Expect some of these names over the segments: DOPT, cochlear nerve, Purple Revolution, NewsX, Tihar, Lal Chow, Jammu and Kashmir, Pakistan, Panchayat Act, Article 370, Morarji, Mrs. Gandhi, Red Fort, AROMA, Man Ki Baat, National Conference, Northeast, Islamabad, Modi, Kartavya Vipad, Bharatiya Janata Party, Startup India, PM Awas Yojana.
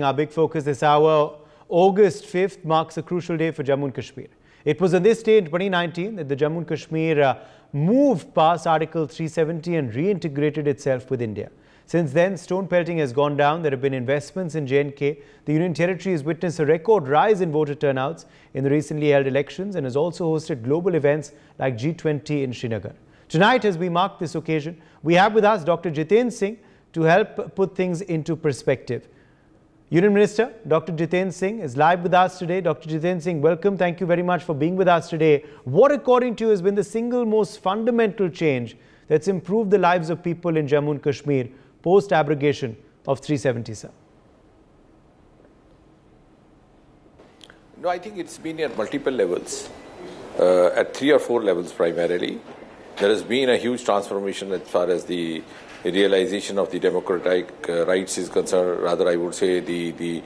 Our big focus this hour, August 5th marks a crucial day for Jammu and Kashmir. It was on this day in 2019 that the Jammu and Kashmir moved past Article 370 and reintegrated itself with India. Since then, stone pelting has gone down. There have been investments in J&K. The Union Territory has witnessed a record rise in voter turnouts in the recently held elections and has also hosted global events like G20 in Srinagar. Tonight, as we mark this occasion, we have with us Dr. Jitendra Singh to help put things into perspective. Union Minister Dr. Jitendra Singh is live with us today. Dr. Jitendra Singh, welcome. Thank you very much for being with us today. What, according to you, has been the single most fundamental change that's improved the lives of people in Jammu and Kashmir post-abrogation of 370, sir? No, I think it's been at multiple levels, at 3 or 4 levels primarily. There has been a huge transformation as far as the realization of the democratic rights is concerned. Rather, I would say the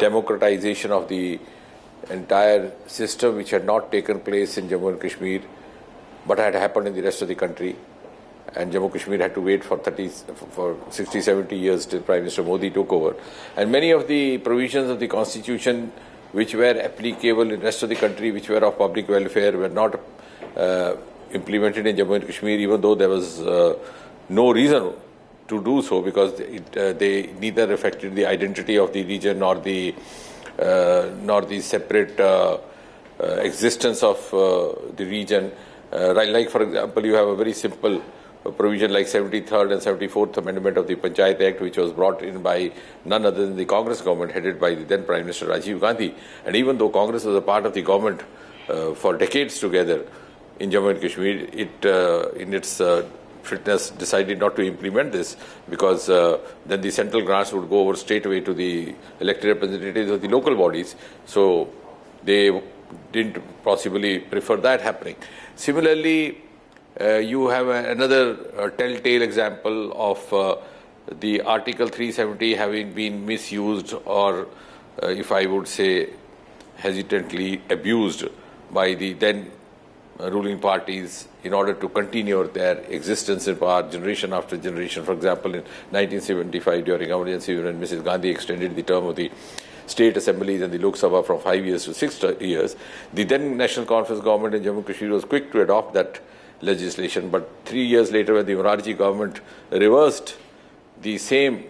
democratization of the entire system, which had not taken place in Jammu and Kashmir, but had happened in the rest of the country. And Jammu and Kashmir had to wait for 60, 70 years till Prime Minister Modi took over. And many of the provisions of the constitution which were applicable in the rest of the country, which were of public welfare, were not implemented in Jammu and Kashmir, even though there was no reason to do so, because they neither affected the identity of the region nor the separate existence of the region. Like, for example, you have a very simple provision like 73rd and 74th amendment of the Panchayat Act, which was brought in by none other than the Congress government headed by the then Prime Minister Rajiv Gandhi. And even though Congress was a part of the government for decades together in Jammu and Kashmir, it in its fitness decided not to implement this, because then the central grants would go over straight away to the elected representatives of the local bodies. So they didn't possibly prefer that happening. Similarly, you have another telltale example of the Article 370 having been misused, or if I would say hesitantly abused, by the then ruling parties in order to continue their existence in power generation after generation. For example, in 1975 during emergency, when Mrs. Gandhi extended the term of the state assemblies and the Lok Sabha from 5 years to 6 years, the then National Conference government in Jammu and Kashmir was quick to adopt that legislation. But 3 years later, when the Morarji government reversed the same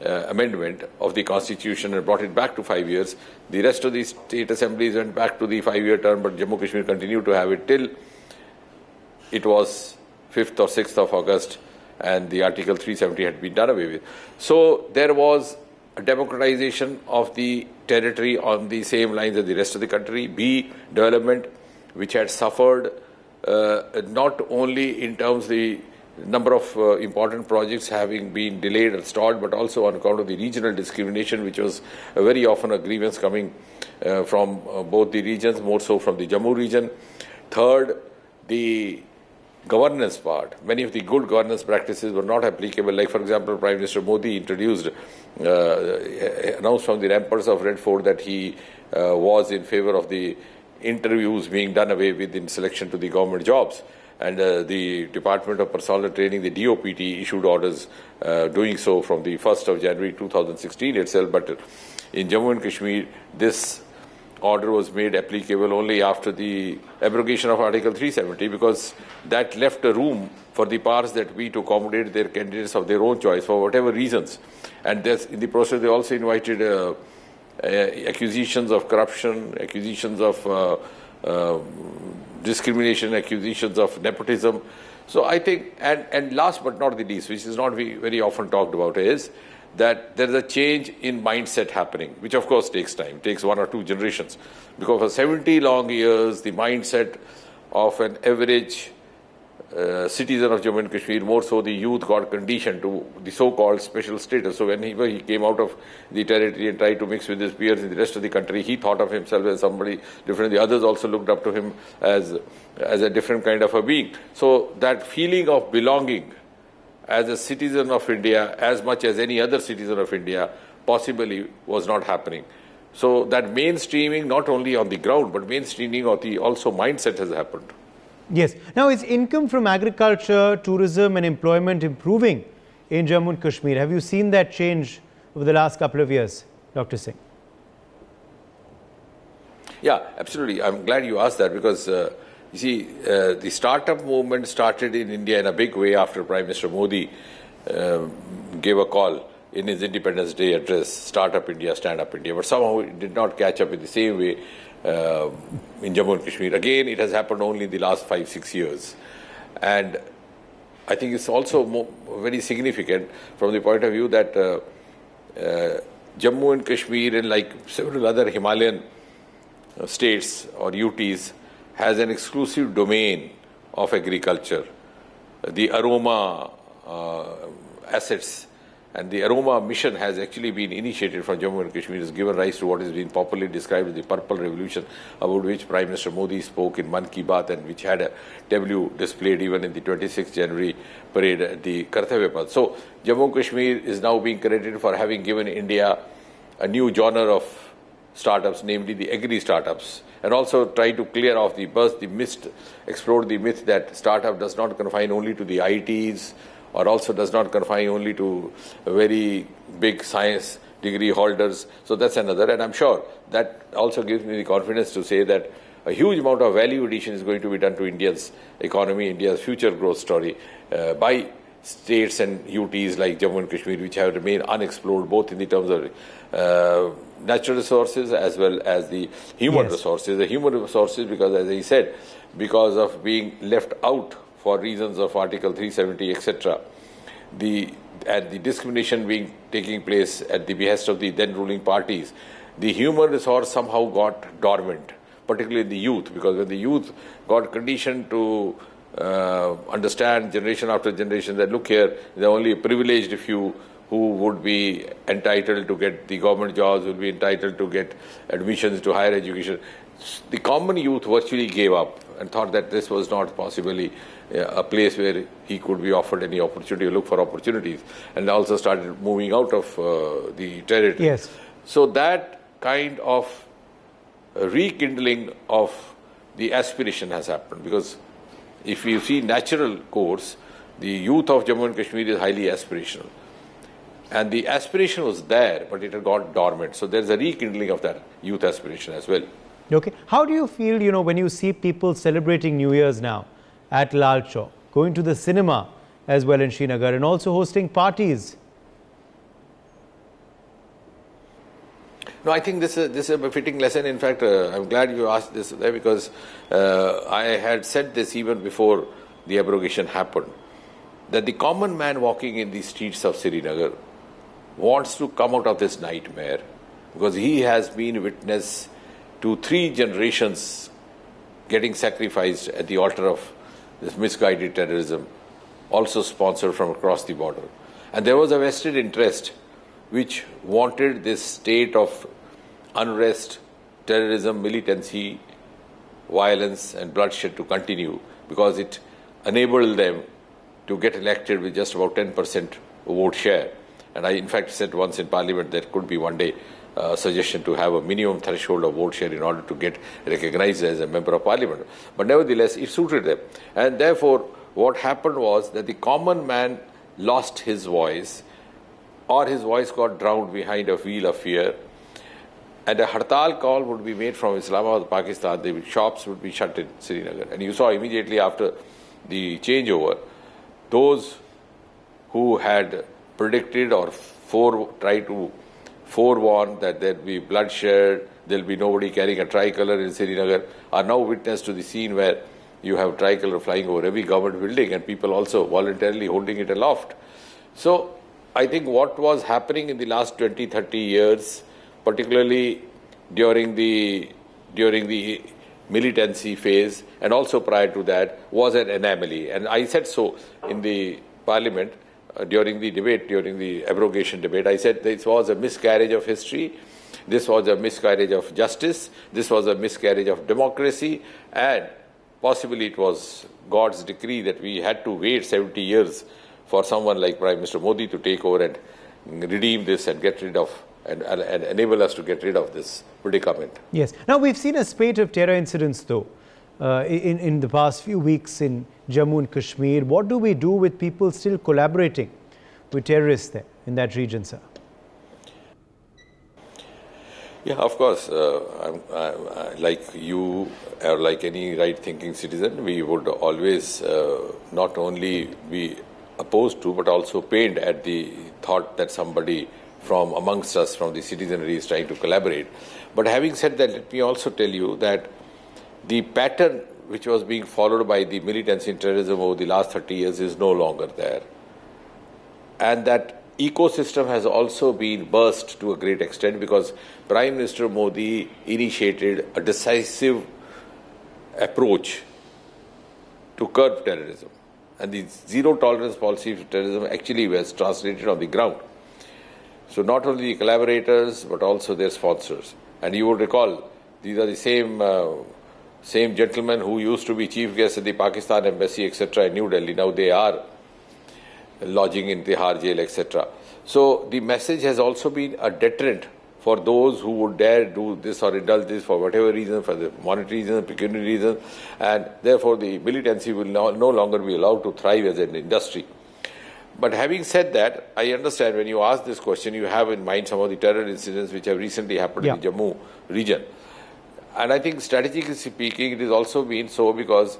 amendment of the constitution and brought it back to 5 years, the rest of the state assemblies went back to the 5-year term, but Jammu and Kashmir continued to have it till it was 5th or 6th of August and the Article 370 had been done away with. So there was a democratization of the territory on the same lines as the rest of the country. B, development which had suffered not only in terms of the number of important projects having been delayed and stalled, but also on account of the regional discrimination, which was very often a grievance coming from both the regions, more so from the Jammu region. Third, the governance part. Many of the good governance practices were not applicable. Like, for example, Prime Minister Modi announced from the ramparts of Red Fort that he was in favor of the interviews being done away with in selection to the government jobs. And the Department of Personnel Training, the DOPT, issued orders doing so from the 1st of January 2016 itself. But in Jammu and Kashmir, this order was made applicable only after the abrogation of Article 370, because that left a room for the powers that be to accommodate their candidates of their own choice for whatever reasons. And this, in the process, they also invited accusations of corruption, accusations of discrimination, accusations of nepotism. So I think, and last but not the least, which is not very often talked about, is that there is a change in mindset happening, which of course takes time, takes 1 or 2 generations. Because for 70 long years, the mindset of an average citizen of Jammu and Kashmir, more so the youth, got conditioned to the so-called special status. So whenever he came out of the territory and tried to mix with his peers in the rest of the country, he thought of himself as somebody different. The others also looked up to him as a different kind of a being. So that feeling of belonging as a citizen of India, as much as any other citizen of India, possibly was not happening. So that mainstreaming, not only on the ground, but mainstreaming of the also mindset has happened. Yes. Now, is income from agriculture, tourism and employment improving in Jammu and Kashmir. Have you seen that change over the last couple of years, Dr. Singh? Yeah, absolutely. I'm glad you asked that because, you see, the startup movement started in India in a big way after Prime Minister Modi gave a call in his Independence Day address, Startup India, Stand Up India. But somehow it did not catch up in the same way in Jammu and Kashmir. Again, it has happened only in the last 5-6 years. And I think it's also very significant from the point of view that Jammu and Kashmir and like several other Himalayan states or UTs has an exclusive domain of agriculture. The AROMA assets and the AROMA mission has actually been initiated from Jammu and Kashmir. It has given rise to what has been popularly described as the Purple Revolution, about which Prime Minister Modi spoke in Man Ki Baat and which had a W displayed even in the 26th January parade at the Kartavya Vipad. So Jammu and Kashmir is now being credited for having given India a new genre of startups, namely the agri startups, and also try to clear off the burst, the mist, explore the myth that startup does not confine only to the ITs, or also does not confine only to very big science degree holders. So that's another, and I'm sure that also gives me the confidence to say that a huge amount of value addition is going to be done to India's economy, India's future growth story by states and UTs like Jammu and Kashmir, which have remained unexplored both in the terms of natural resources as well as the human resources. The human resources, because as I said, because of being left out for reasons of Article 370, etc., the discrimination taking place at the behest of the then ruling parties, the human resource somehow got dormant, particularly the youth, because when the youth got conditioned to understand generation after generation that, look here, there are only a privileged few who would be entitled to get the government jobs, would be entitled to get admissions to higher education. The common youth virtually gave up and thought that this was not possibly a place where he could be offered any opportunity or look for opportunities, and also started moving out of the territory. Yes. So that kind of rekindling of the aspiration has happened, because if you see natural course, the youth of Jammu and Kashmir is highly aspirational. And the aspiration was there, but it had gone dormant. So there's a rekindling of that youth aspiration as well. Okay. How do you feel, you know, when you see people celebrating New Year's now at Lal Chow, going to the cinema as well in Srinagar, and also hosting parties? No, I think this is a fitting lesson. In fact, I'm glad you asked this there, because I had said this even before the abrogation happened, that the common man walking in the streets of Srinagar wants to come out of this nightmare, because he has been witness to 3 generations getting sacrificed at the altar of this misguided terrorism, also sponsored from across the border. And there was a vested interest which wanted this state of unrest, terrorism, militancy, violence and bloodshed to continue, because it enabled them to get elected with just about 10% vote share. And I in fact said once in Parliament that could be one day suggestion to have a minimum threshold of vote share in order to get recognized as a member of Parliament. But nevertheless, it suited them. And therefore, what happened was that the common man lost his voice, or his voice got drowned behind a wheel of fear. And a hartal call would be made from Islamabad, Pakistan. The shops would be shut in Srinagar. And you saw immediately after the changeover, those who had predicted or tried to forewarn that there will be bloodshed, there will be nobody carrying a tricolor in Srinagar, are now witness to the scene where you have tricolor flying over every government building and people also voluntarily holding it aloft. So I think what was happening in the last 20-30 years, particularly during the militancy phase and also prior to that, was an anomaly. And I said so in the Parliament during the debate, during the abrogation debate. I said this was a miscarriage of history, this was a miscarriage of justice, this was a miscarriage of democracy, and possibly it was God's decree that we had to wait 70 years for someone like Prime Minister Modi to take over and redeem this and get rid of and enable us to get rid of this predicament. Yes. Now, we've seen a spate of terror incidents, though, in the past few weeks in Jammu and Kashmir. What do we do with people still collaborating with terrorists there in that region, sir? Yeah, of course. Like you, or like any right-thinking citizen, we would always not only be opposed to, but also pained at the thought that somebody from amongst us, from the citizenry, is trying to collaborate. But having said that, let me also tell you that the pattern which was being followed by the militants in terrorism over the last 30 years is no longer there. And that ecosystem has also been burst to a great extent because Prime Minister Modi initiated a decisive approach to curb terrorism. And the zero tolerance policy for terrorism actually was translated on the ground. So not only the collaborators, but also their sponsors. And you would recall, these are the same gentlemen who used to be chief guests at the Pakistan embassy, etc. in New Delhi. Now they are lodging in Tihar jail, etc. So the message has also been a deterrent for those who would dare do this or indulge this for whatever reason, for the monetary reason, pecuniary reason, and therefore the militancy will no longer be allowed to thrive as an industry. But having said that, I understand when you ask this question, you have in mind some of the terror incidents which have recently happened in the Jammu region. And I think strategically speaking, it has also been so because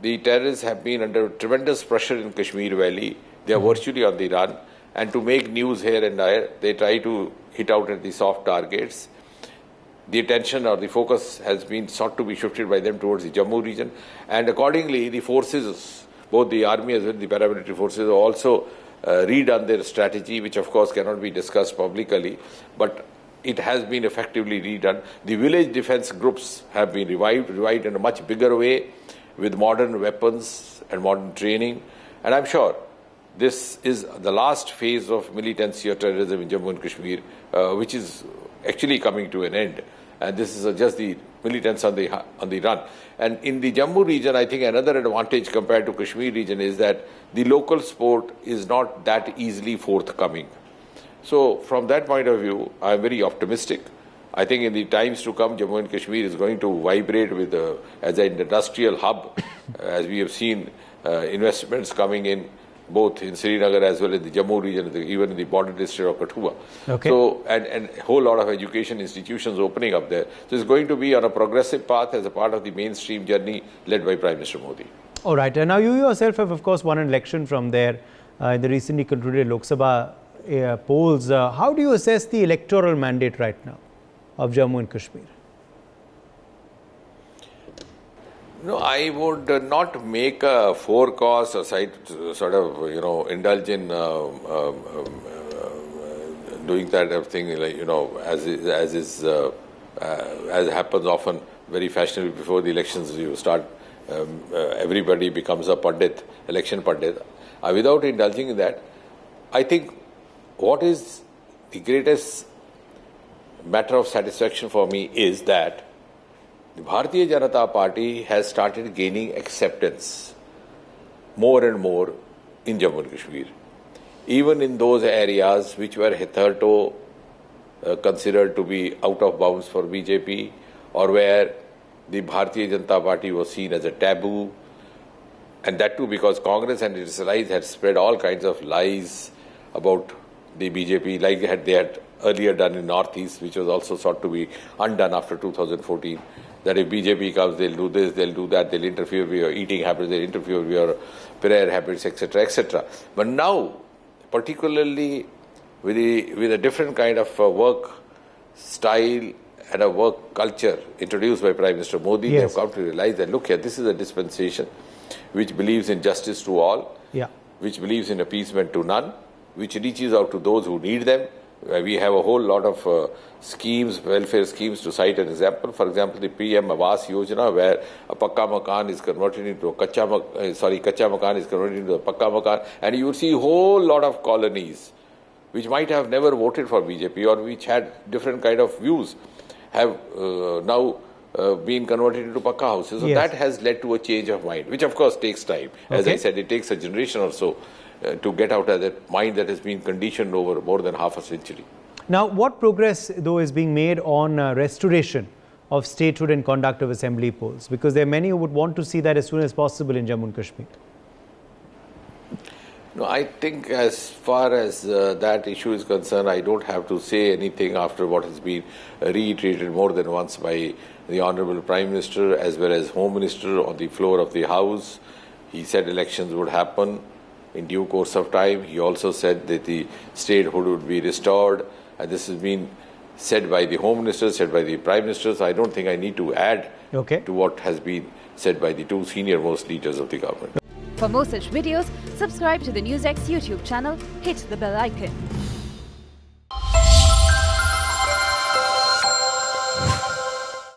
the terrorists have been under tremendous pressure in Kashmir Valley. They are virtually on the run. And to make news here and there, they try to hit out at the soft targets. The attention or the focus has been sought to be shifted by them towards the Jammu region. And accordingly, the forces, both the army as well as the paramilitary forces, have also redone their strategy, which of course cannot be discussed publicly, but it has been effectively redone. The village defense groups have been revived in a much bigger way with modern weapons and modern training. And I'm sure this is the last phase of militancy or terrorism in Jammu and Kashmir, which is actually coming to an end. And this is just the militants on the run. And in the Jammu region, I think another advantage compared to Kashmir region is that the local support is not that easily forthcoming. So from that point of view, I'm very optimistic. I think in the times to come, Jammu and Kashmir is going to vibrate with as an industrial hub, as we have seen investments coming in, both in Srinagar as well as the Jammu region, even in the border district of Kathua. Okay. So, and a whole lot of education institutions opening up there. So it's going to be on a progressive path as a part of the mainstream journey led by Prime Minister Modi. All right. And now you yourself have, of course, won an election from there in the recently concluded Lok Sabha polls. How do you assess the electoral mandate right now of Jammu and Kashmir? No, I would not make a forecast or sort of, indulge in doing that of thing, like, as happens often very fashionably before the elections, you start, everybody becomes a pandit, election pandit. Without indulging in that, I think what is the greatest matter of satisfaction for me is that the Bharatiya Janata Party has started gaining acceptance more and more in Jammu and Kashmir, even in those areas which were hitherto considered to be out of bounds for BJP, or where the Bharatiya Janata Party was seen as a taboo, and that too because Congress and its allies had spread all kinds of lies about the BJP, like they had earlier done in Northeast, which was also sought to be undone after 2014. That if BJP comes, they'll do this, they'll do that, they'll interfere with your eating habits, they'll interfere with your prayer habits, etc., etc. But now, particularly with a different kind of work style and a work culture introduced by Prime Minister Modi, yes, they have come to realize that, look here, this is a dispensation which believes in justice to all, which believes in appeasement to none, which reaches out to those who need them. We have a whole lot of schemes, welfare schemes, to cite an example. For example, the PM Awas Yojana, where a pakka makan is converted into a kacha makan is converted into a pakka makan, and you would see a whole lot of colonies which might have never voted for BJP or which had different kind of views have now been converted into pakka houses. So that has led to a change of mind, which of course takes time. As I said, it takes a generation or so to get out of that mind that has been conditioned over more than half a century. Now, what progress, though, is being made on restoration of statehood and conduct of assembly polls? Because there are many who would want to see that as soon as possible in Jammu and Kashmir. No, I think as far as that issue is concerned, I don't have to say anything after what has been reiterated more than once by the Honourable Prime Minister as well as Home Minister on the floor of the House. He said elections would happen in due course of time. He also said that the statehood would be restored. And this has been said by the Home Minister, said by the Prime Minister. So I don't think I need to add to what has been said by the two senior most leaders of the government. For more such videos, subscribe to the NewsX YouTube channel, hit the bell icon.